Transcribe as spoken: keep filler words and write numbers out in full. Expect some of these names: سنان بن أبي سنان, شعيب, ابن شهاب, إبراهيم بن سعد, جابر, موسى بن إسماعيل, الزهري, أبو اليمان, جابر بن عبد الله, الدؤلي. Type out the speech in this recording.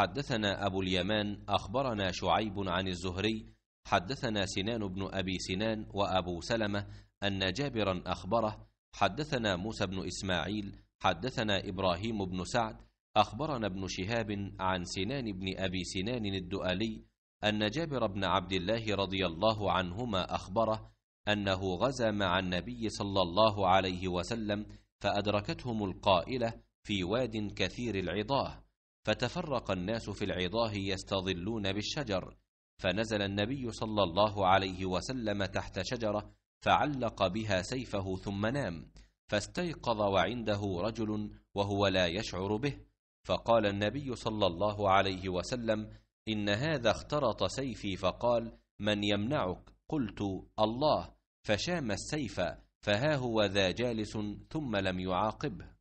حدثنا أبو اليمان أخبرنا شعيب عن الزهري حدثنا سنان بن أبي سنان وأبو سلمة أن جابرا أخبره حدثنا موسى بن إسماعيل حدثنا إبراهيم بن سعد أخبرنا ابن شهاب عن سنان بن أبي سنان الدؤلي أن جابر بن عبد الله رضي الله عنهما أخبره أنه غزا مع النبي صلى الله عليه وسلم فأدركتهم القائلة في واد كثير العضاه، فتفرق الناس في العضاه يستظلون بالشجر، فنزل النبي صلى الله عليه وسلم تحت شجرة فعلق بها سيفه ثم نام، فاستيقظ وعنده رجل وهو لا يشعر به، فقال النبي صلى الله عليه وسلم: إن هذا اخترط سيفي، فقال: من يمنعك؟ قلت: الله، فشام السيف، فها هو ذا جالس ثم لم يعاقبه.